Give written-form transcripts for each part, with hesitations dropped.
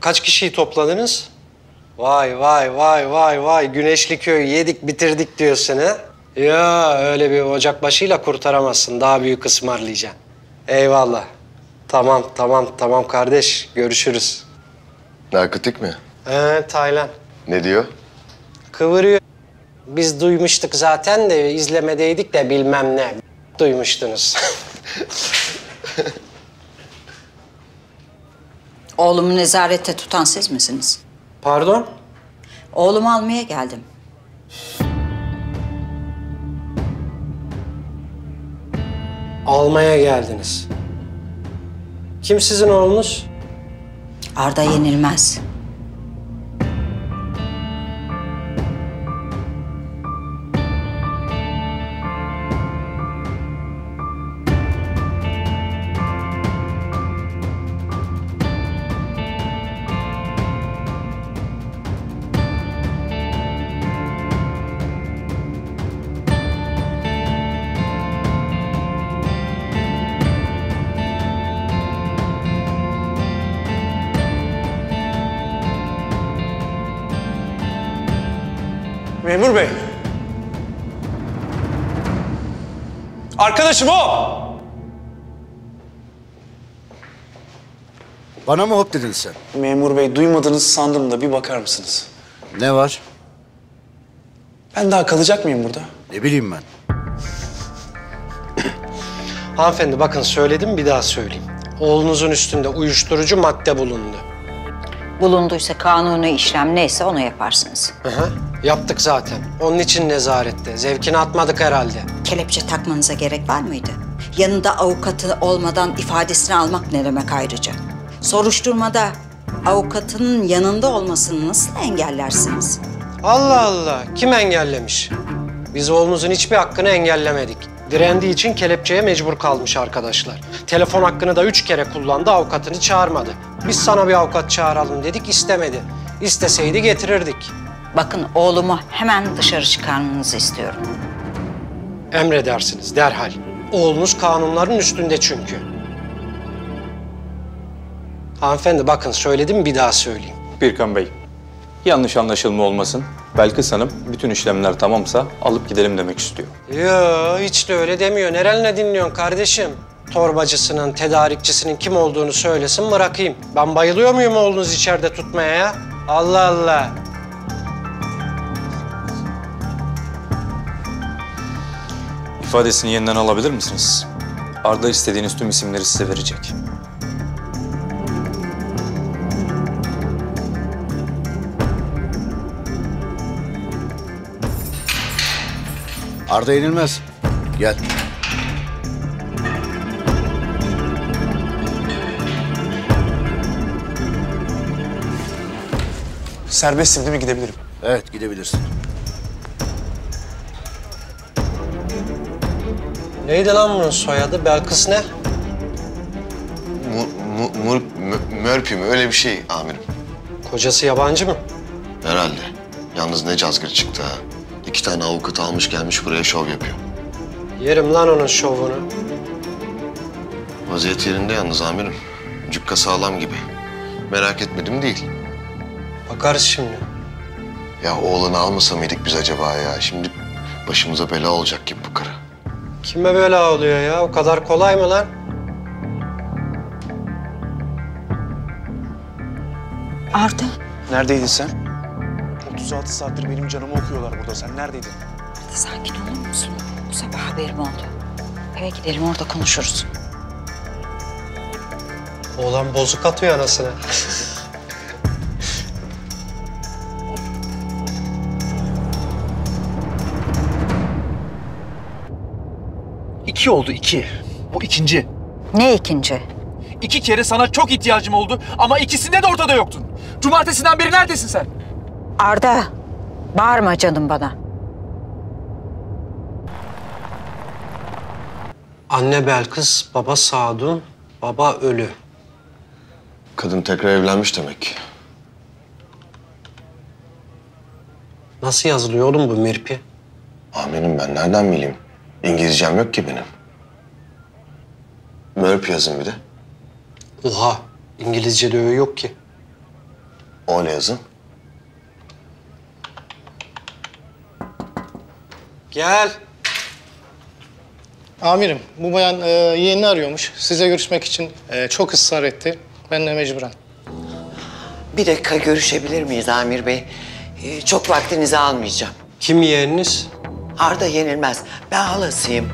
Kaç kişiyi topladınız? Vay vay vay vay vay, Güneşli Köy'ü yedik bitirdik diyorsun ha? Ya öyle bir ocak başıyla kurtaramazsın, daha büyük ısmarlayacaksın. Eyvallah. Tamam kardeş, görüşürüz. Narkotik mi? Taylan. Ne diyor? Kıvırıyor. Biz duymuştuk zaten de, izlemedeydik de bilmem ne. Duymuştunuz. Oğlumu nezarette tutan siz misiniz? Pardon? Oğlumu almaya geldim. Almaya geldiniz. Kim sizin oğlunuz? Arda Yenilmez. Memur Bey. Arkadaşım o! Bana mı hop dedin sen? Memur Bey, duymadınız sandım da bir bakar mısınız? Ne var? Ben daha kalacak mıyım burada? Ne bileyim ben. Hanımefendi bakın, söyledim bir daha söyleyeyim. Oğlunuzun üstünde uyuşturucu madde bulundu. Bulunduysa kanuni işlem neyse onu yaparsınız. Aha, yaptık zaten. Onun için nezarette. Zevkini atmadık herhalde. Kelepçe takmanıza gerek var mıydı? Yanında avukatı olmadan ifadesini almak ne demek ayrıca? Soruşturmada avukatının yanında olmasını nasıl engellersiniz? Allah Allah! Kim engellemiş? Biz oğlunuzun hiçbir hakkını engellemedik. Direndiği için kelepçeye mecbur kalmış arkadaşlar. Telefon hakkını da 3 kere kullandı, avukatını çağırmadı. Biz sana bir avukat çağıralım dedik, istemedi. İsteseydi getirirdik. Bakın, oğlumu hemen dışarı çıkarmanızı istiyorum. Emredersiniz, derhal. Oğlunuz kanunların üstünde çünkü. Hanımefendi bakın, söyledim bir daha söyleyeyim. Birkan Bey, yanlış anlaşılma olmasın. Belkıs Hanım, bütün işlemler tamamsa alıp gidelim demek istiyor. Yo, hiç de öyle demiyor. Nerenle dinliyorsun kardeşim? Torbacısının, tedarikçisinin kim olduğunu söylesin, bırakayım. Ben bayılıyor muyum oğlunuz içeride tutmaya ya? Allah Allah! İfadesini yeniden alabilir misiniz? Arda istediğiniz tüm isimleri size verecek. Arda Yenilmez, gel. Serbestsin değil mi? Gidebilirim. Evet, gidebilirsin. Neydi lan bunun soyadı? Belkıs ne? Mürüp mü? Öyle bir şey amirim. Kocası yabancı mı? Herhalde. Yalnız ne cazgır çıktı ha. 2 tane avukat almış gelmiş buraya şov yapıyor. Yerim lan onun şovunu. Vaziyet yerinde yalnız amirim. Cukka sağlam gibi. Merak etmedim değil. Bakarız şimdi. Ya oğlanı almasa mıydık biz acaba ya? Şimdi başımıza bela olacak gibi bu kara. Kime bela oluyor ya? O kadar kolay mı lan? Arda. Neredeydin sen? 36 saattir benim canımı okuyorlar burada. Sen neredeydin? Hadi sakin olur musun? Bu sabah haberim oldu. Eve gidelim, orada konuşuruz. Oğlan bozuk atıyor anasına. İki oldu, 2. Bu 2. Ne 2? 2 kere sana çok ihtiyacım oldu ama 2'sinde de ortada yoktun. Cumartesinden beri neredesin sen? Arda, bağırma canım bana. Anne Belkıs, baba Sadun, baba Ölü. Kadın tekrar evlenmiş demek ki. Nasıl yazılıyor oğlum bu Mürüp'ü? Amirim ben nereden bileyim? İngilizcem yok ki benim. Mürüp yazın bir de. Oha! İngilizce'de öyle yok ki. O ne yazın? Gel. Amirim, bu bayan yeğenini arıyormuş. Size görüşmek için çok ısrar etti. Ben de mecburen. Bir dakika görüşebilir miyiz Amir Bey? Çok vaktinizi almayacağım. Kim yeğeniniz? Arda Yenilmez. Ben halasıyım.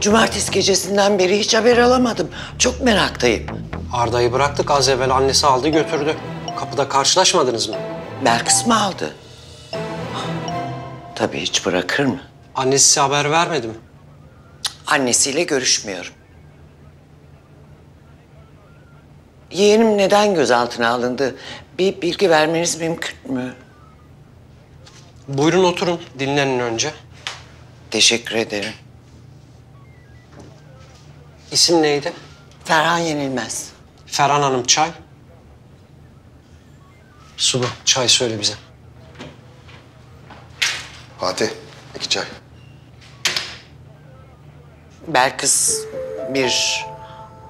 Cumartesi gecesinden beri hiç haber alamadım. Çok meraktayım. Arda'yı bıraktık. Az evvel annesi aldı götürdü. Kapıda karşılaşmadınız mı? Belkıs mı aldı? Tabii hiç bırakır mı? Annesi size haber vermedi mi? Annesiyle görüşmüyorum. Yeğenim neden gözaltına alındı? Bir bilgi vermeniz mümkün mü? Buyurun oturun, dinlenin önce. Teşekkür ederim. İsim neydi? Ferhan Yenilmez. Ferhan Hanım çay. Suba, çay söyle bize. Fatih, 2 çay. Belkıs bir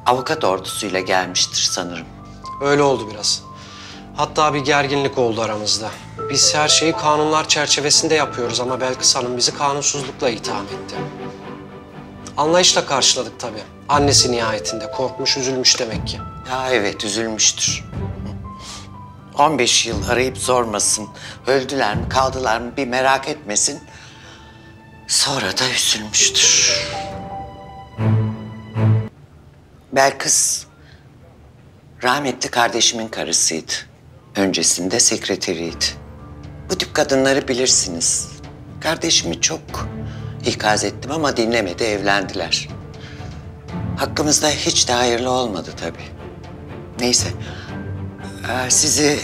avukat ordusuyla gelmiştir sanırım. Öyle oldu biraz. Hatta bir gerginlik oldu aramızda. Biz her şeyi kanunlar çerçevesinde yapıyoruz ama Belkıs Hanım bizi kanunsuzlukla itham etti. Anlayışla karşıladık tabii. Annesi nihayetinde korkmuş, üzülmüş demek ki. Ya evet, üzülmüştür. 15 yıl arayıp sormasın, öldüler mi, kaldılar mı bir merak etmesin. Sonra da üzülmüştür. Belkıs, rahmetli kardeşimin karısıydı. Öncesinde sekreteriydi. Bu tip kadınları bilirsiniz. Kardeşimi çok ikaz ettim ama dinlemedi, evlendiler. Hakkımızda hiç de hayırlı olmadı tabii. Neyse, sizi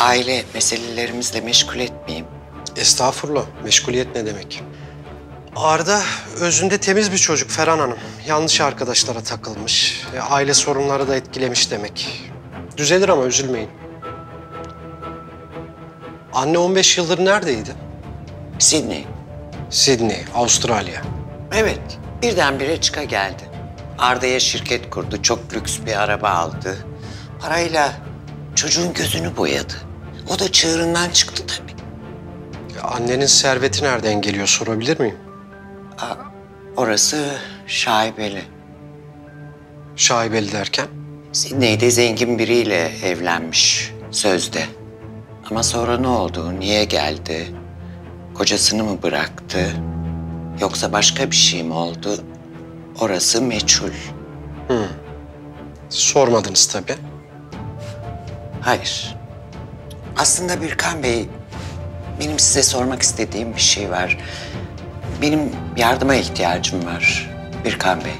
aile meselelerimizle meşgul etmeyeyim. Estağfurullah, meşguliyet ne demek? Arda özünde temiz bir çocuk Ferhan Hanım. Yanlış arkadaşlara takılmış. Aile sorunları da etkilemiş demek. Düzelir ama üzülmeyin. Anne 15 yıldır neredeydi? Sydney. Sydney, Avustralya. Evet, birdenbire çıka geldi. Arda'ya şirket kurdu, çok lüks bir araba aldı. Parayla çocuğun gözünü boyadı. O da çığırından çıktı tabii. Annenin serveti nereden geliyor sorabilir miyim? Orası şaibeli. Şaibeli derken? Sydney'de zengin biriyle evlenmiş sözde. Ama sonra ne oldu, niye geldi? Kocasını mı bıraktı? Yoksa başka bir şey mi oldu? Orası meçhul. Hı. Sormadınız tabii. Hayır. Aslında Birkan Bey, benim size sormak istediğim bir şey var. Benim yardıma ihtiyacım var Birkan Bey.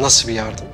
Nasıl bir yardım?